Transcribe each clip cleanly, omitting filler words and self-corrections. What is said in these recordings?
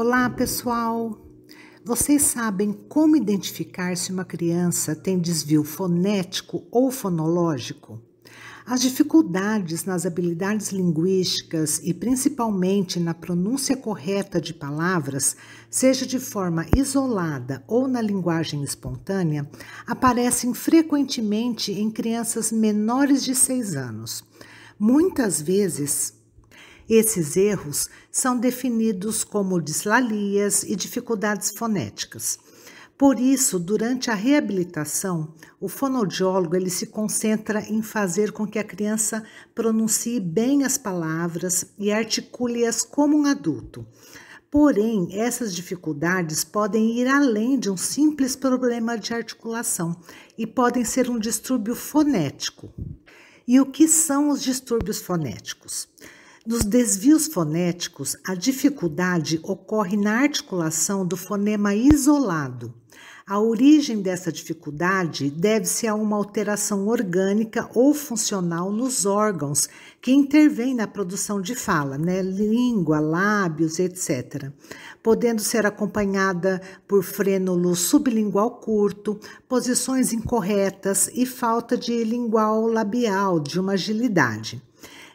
Olá, pessoal! Vocês sabem como identificar se uma criança tem desvio fonético ou fonológico? As dificuldades nas habilidades linguísticas e principalmente na pronúncia correta de palavras, seja de forma isolada ou na linguagem espontânea, aparecem frequentemente em crianças menores de 6 anos. Muitas vezes, esses erros são definidos como dislalias e dificuldades fonéticas. Por isso, durante a reabilitação, o fonoaudiólogo se concentra em fazer com que a criança pronuncie bem as palavras e articule-as como um adulto. Porém, essas dificuldades podem ir além de um simples problema de articulação e podem ser um distúrbio fonético. E o que são os distúrbios fonéticos? Nos desvios fonéticos, a dificuldade ocorre na articulação do fonema isolado. A origem dessa dificuldade deve-se a uma alteração orgânica ou funcional nos órgãos que intervêm na produção de fala, língua, lábios, etc., podendo ser acompanhada por frênulo sublingual curto, posições incorretas e falta de lingual labial, de uma agilidade.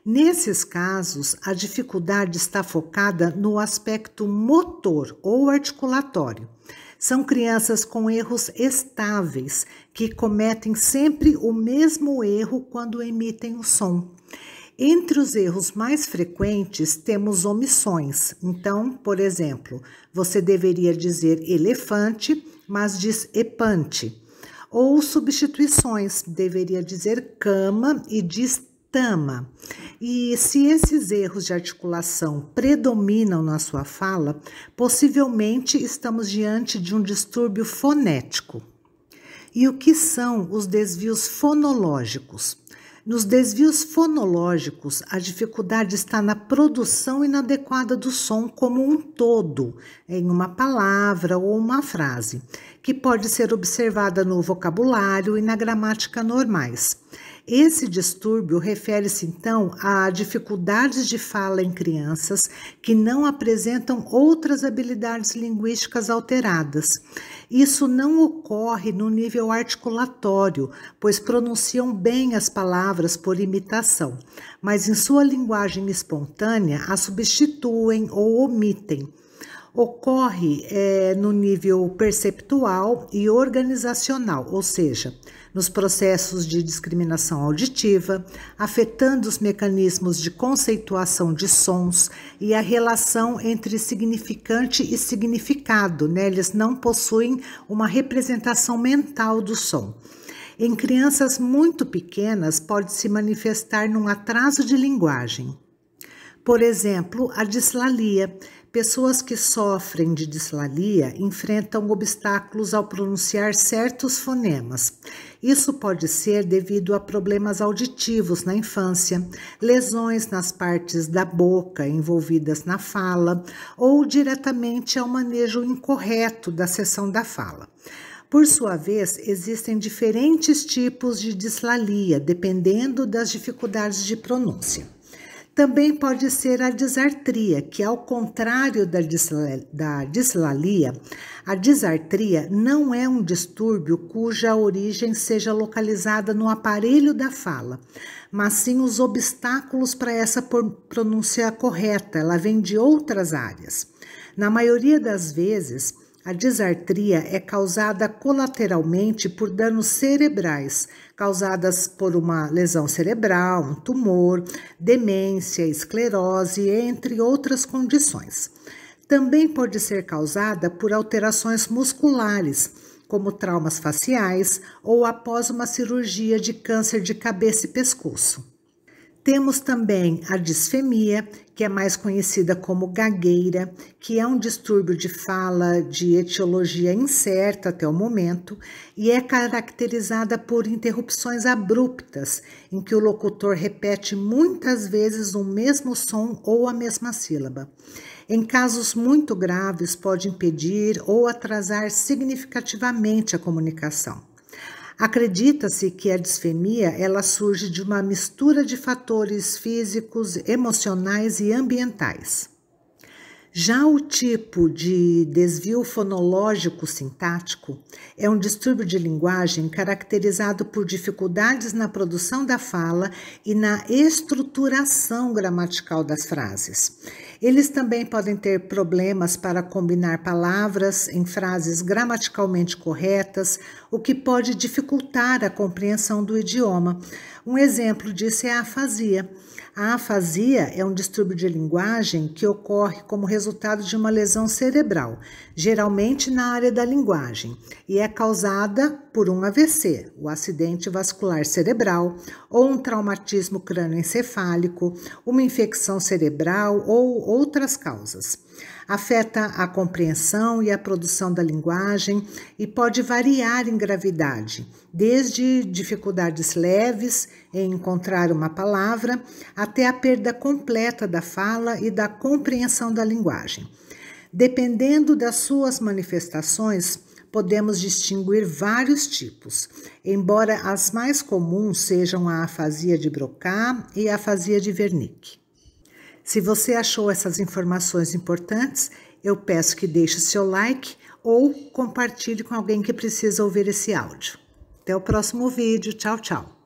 Nesses casos, a dificuldade está focada no aspecto motor ou articulatório. São crianças com erros estáveis, que cometem sempre o mesmo erro quando emitem o som. Entre os erros mais frequentes, temos omissões. Então, por exemplo, você deveria dizer elefante, mas diz epante. Ou substituições, deveria dizer cama e diz tama. E se esses erros de articulação predominam na sua fala, possivelmente estamos diante de um distúrbio fonético. E o que são os desvios fonológicos? Nos desvios fonológicos, a dificuldade está na produção inadequada do som como um todo, em uma palavra ou uma frase, que pode ser observada no vocabulário e na gramática normais. Esse distúrbio refere-se, então, a dificuldades de fala em crianças que não apresentam outras habilidades linguísticas alteradas. Isso não ocorre no nível articulatório, pois pronunciam bem as palavras por imitação, mas em sua linguagem espontânea as substituem ou omitem. Ocorre no nível perceptual e organizacional, ou seja, nos processos de discriminação auditiva, afetando os mecanismos de conceituação de sons e a relação entre significante e significado, Eles não possuem uma representação mental do som. Em crianças muito pequenas, pode se manifestar num atraso de linguagem. Por exemplo, a dislalia. Pessoas que sofrem de dislalia enfrentam obstáculos ao pronunciar certos fonemas. Isso pode ser devido a problemas auditivos na infância, lesões nas partes da boca envolvidas na fala ou diretamente ao manejo incorreto da seção da fala. Por sua vez, existem diferentes tipos de dislalia, dependendo das dificuldades de pronúncia. Também pode ser a disartria, que ao contrário da dislalia, a disartria não é um distúrbio cuja origem seja localizada no aparelho da fala, mas sim os obstáculos para essa pronúncia correta, ela vem de outras áreas. Na maioria das vezes, a disartria é causada colateralmente por danos cerebrais, causadas por uma lesão cerebral, um tumor, demência, esclerose, entre outras condições. Também pode ser causada por alterações musculares, como traumas faciais ou após uma cirurgia de câncer de cabeça e pescoço. Temos também a disfemia, que é mais conhecida como gagueira, que é um distúrbio de fala de etiologia incerta até o momento e é caracterizada por interrupções abruptas, em que o locutor repete muitas vezes o mesmo som ou a mesma sílaba. Em casos muito graves, pode impedir ou atrasar significativamente a comunicação. Acredita-se que a disfemia surge de uma mistura de fatores físicos, emocionais e ambientais. Já o tipo de desvio fonológico sintático é um distúrbio de linguagem caracterizado por dificuldades na produção da fala e na estruturação gramatical das frases. Eles também podem ter problemas para combinar palavras em frases gramaticalmente corretas, o que pode dificultar a compreensão do idioma. Um exemplo disso é a afasia. A afasia é um distúrbio de linguagem que ocorre como resultado de uma lesão cerebral, geralmente na área da linguagem, e é causada por um AVC, o acidente vascular cerebral, ou um traumatismo cranioencefálico, uma infecção cerebral ou outras causas. Afeta a compreensão e a produção da linguagem e pode variar em gravidade, desde dificuldades leves em encontrar uma palavra até a perda completa da fala e da compreensão da linguagem. Dependendo das suas manifestações, podemos distinguir vários tipos, embora as mais comuns sejam a afasia de Broca e a afasia de Wernicke. Se você achou essas informações importantes, eu peço que deixe seu like ou compartilhe com alguém que precisa ouvir esse áudio. Até o próximo vídeo. Tchau, tchau!